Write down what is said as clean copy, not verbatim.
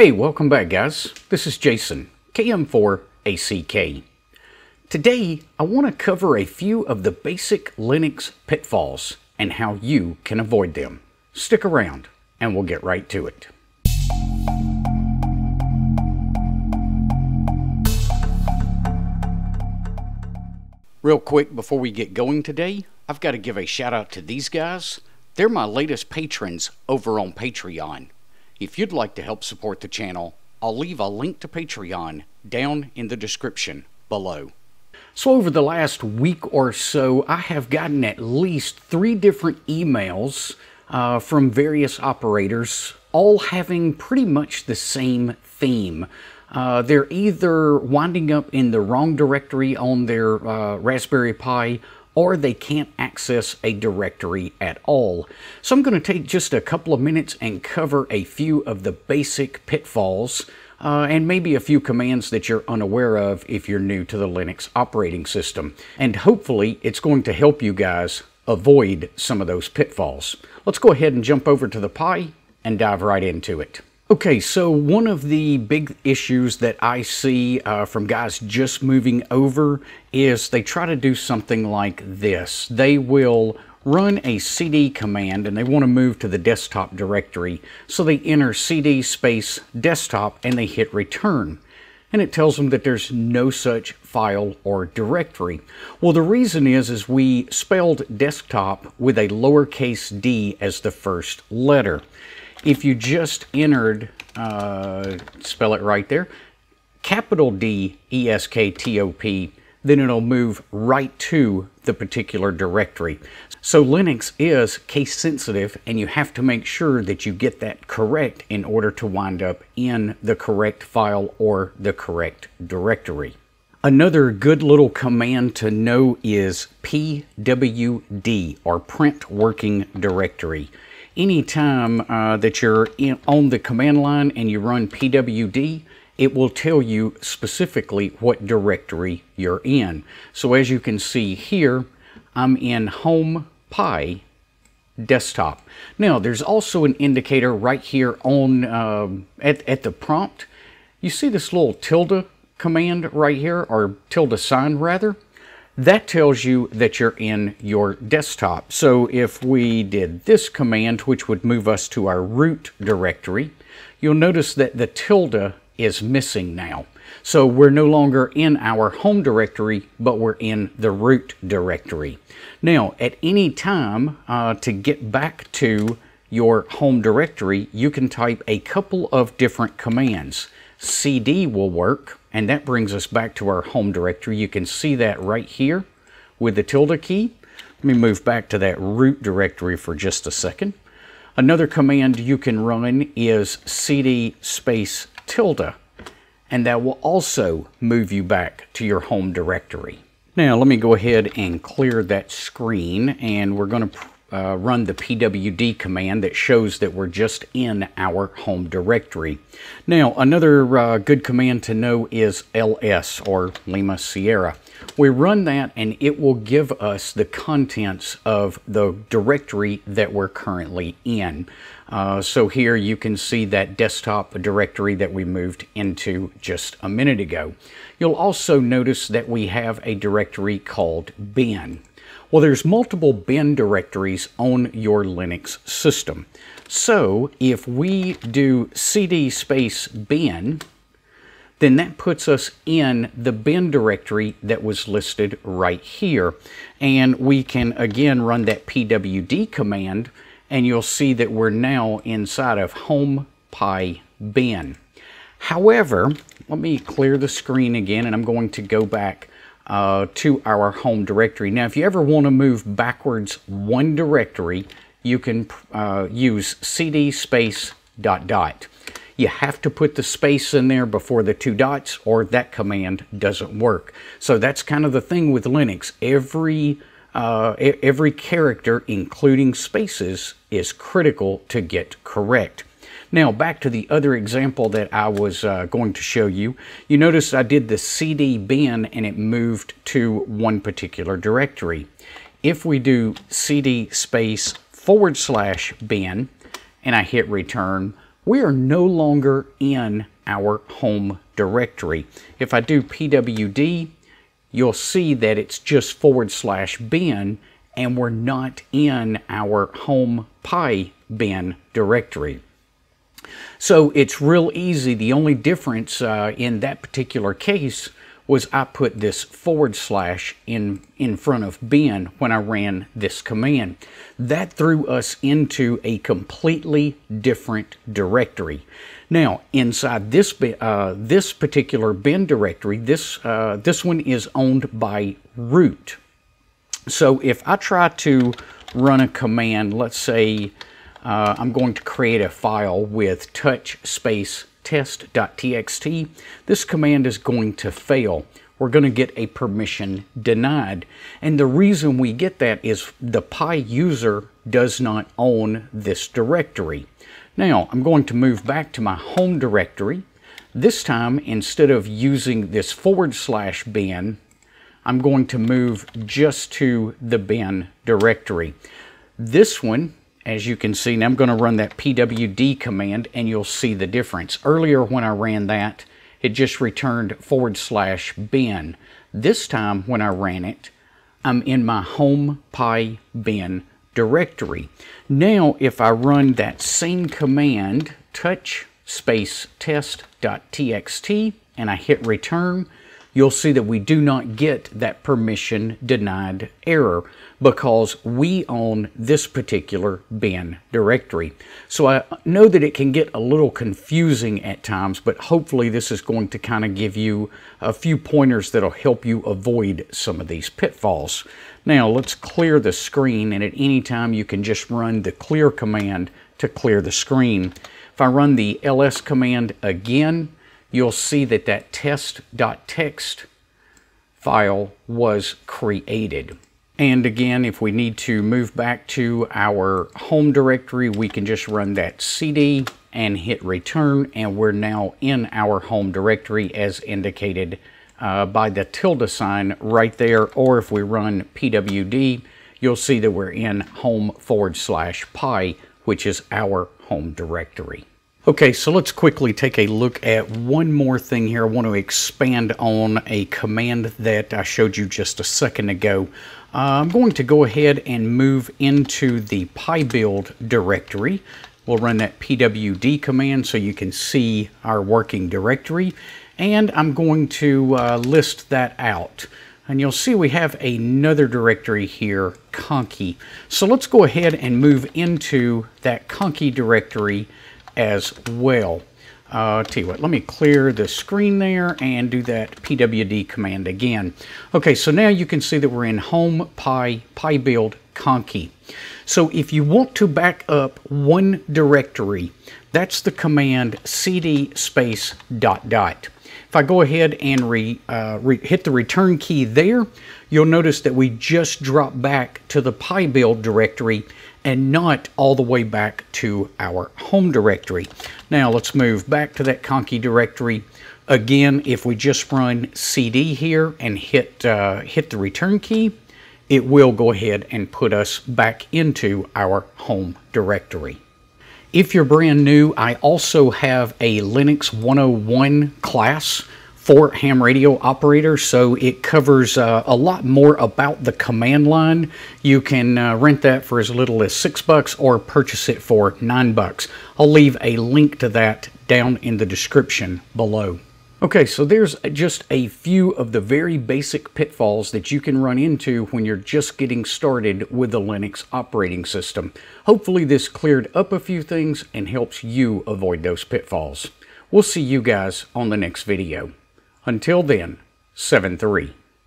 Hey, welcome back guys. This is Jason, KM4ACK. Today, I want to cover a few of the basic Linux pitfalls and how you can avoid them. Stick around and we'll get right to it. Real quick before we get going today, I've got to give a shout out to these guys. They're my latest patrons over on Patreon. If you'd like to help support the channel, I'll leave a link to Patreon down in the description below. So over the last week or so, I have gotten at least 3 different emails from various operators, all having pretty much the same theme. They're either winding up in the wrong directory on their Raspberry Pi, or they can't access a directory at all. So I'm going to take just a couple of minutes and cover a few of the basic pitfalls and maybe a few commands that you're unaware of if you're new to the Linux operating system. And hopefully it's going to help you guys avoid some of those pitfalls. Let's go ahead and jump over to the Pi and dive right into it. Okay, so one of the big issues that I see from guys just moving over is they try to do something like this. They will run a cd command and they want to move to the desktop directory. So they enter cd space desktop and they hit return. And it tells them that there's no such file or directory. Well, the reason is we spelled desktop with a lowercase d as the first letter. If you just entered, spell it right there, capital D, E-S-K-T-O-P, then it'll move right to the particular directory. So Linux is case sensitive, and you have to make sure that you get that correct in order to wind up in the correct file or the correct directory. Another good little command to know is PWD, or print working directory. Anytime that you're on the command line and you run PWD, it will tell you specifically what directory you're in. So as you can see here, I'm in home Pi desktop. Now there's also an indicator right here on at the prompt. You see this little tilde command right here, or tilde sign rather? That tells you that you're in your desktop. So if we did this command, which would move us to our root directory, you'll notice that the tilde is missing now. So we're no longer in our home directory, but we're in the root directory. Now, at any time to get back to your home directory, you can type a couple of different commands. CD will work, and that brings us back to our home directory. You can see that right here with the tilde key. Let me move back to that root directory for just a second. Another command you can run is CD space tilde, and that will also move you back to your home directory. Now let me go ahead and clear that screen, and we're going to run the PWD command that shows that we're just in our home directory. Now, another good command to know is LS, or Lima Sierra. We run that and it will give us the contents of the directory that we're currently in. So here you can see that desktop directory that we moved into just a minute ago. You'll also notice that we have a directory called bin. Well, there's multiple bin directories on your Linux system. So if we do cd space bin, then that puts us in the bin directory that was listed right here. And we can again run that pwd command, and you'll see that we're now inside of home Pi bin. However, let me clear the screen again, and I'm going to go back to our home directory. Now, if you ever want to move backwards one directory, you can use cd space dot dot. You have to put the space in there before the 2 dots, or that command doesn't work. So that's kind of the thing with Linux. Every character, including spaces, is critical to get correct. Now, back to the other example that I was going to show you. You notice I did the cd bin and it moved to one particular directory. If we do cd space / bin and I hit return, we are no longer in our home directory. If I do PWD, you'll see that it's just /bin, and we're not in our home Pi bin directory. So it's real easy. The only difference in that particular case was I put this / in front of bin when I ran this command. That threw us into a completely different directory. Now, inside this particular bin directory, this one is owned by root. So if I try to run a command, let's say I'm going to create a file with touch test.txt. This command is going to fail. We're going to get a permission denied. And the reason we get that is the Pi user does not own this directory. Now, I'm going to move back to my home directory. This time, instead of using this /bin, I'm going to move just to the bin directory. This one, as you can see, now I'm going to run that pwd command and you'll see the difference. Earlier when I ran that, it just returned /bin. This time when I ran it, I'm in my home Pi bin directory. Now if I run that same command, touch test.txt, and I hit return, you'll see that we do not get that permission denied error because we own this particular bin directory. So I know that it can get a little confusing at times, but hopefully this is going to kind of give you a few pointers that'll help you avoid some of these pitfalls. Now let's clear the screen, and at any time you can just run the clear command to clear the screen. If I run the LS command again, you'll see that that test.txt file was created. And again, if we need to move back to our home directory, we can just run that cd and hit return, and we're now in our home directory as indicated by the tilde sign right there. Or if we run pwd, you'll see that we're in home /pi, which is our home directory. Okay, so let's quickly take a look at one more thing here. I want to expand on a command that I showed you just a second ago. I'm going to go ahead and move into the Pi build directory. We'll run that pwd command so you can see our working directory. And I'm going to list that out. And you'll see we have another directory here, conky. So let's go ahead and move into that conky directory as well. Tell you what, let me clear the screen there and do that pwd command again. Okay, so now you can see that we're in home Pi build conky. So if you want to back up one directory, that's the command cd .. If I go ahead and hit the return key there, you'll notice that we just drop back to the Pi build directory and not all the way back to our home directory. Now let's move back to that conky directory. Again, if we just run cd here and hit the return key, it will go ahead and put us back into our home directory. If you're brand new, I also have a Linux 101 class for ham radio operators, so it covers a lot more about the command line. You can rent that for as little as $6 or purchase it for $9. I'll leave a link to that down in the description below. Okay, so there's just a few of the very basic pitfalls that you can run into when you're just getting started with the Linux operating system. Hopefully this cleared up a few things and helps you avoid those pitfalls. We'll see you guys on the next video. Until then, 7-3.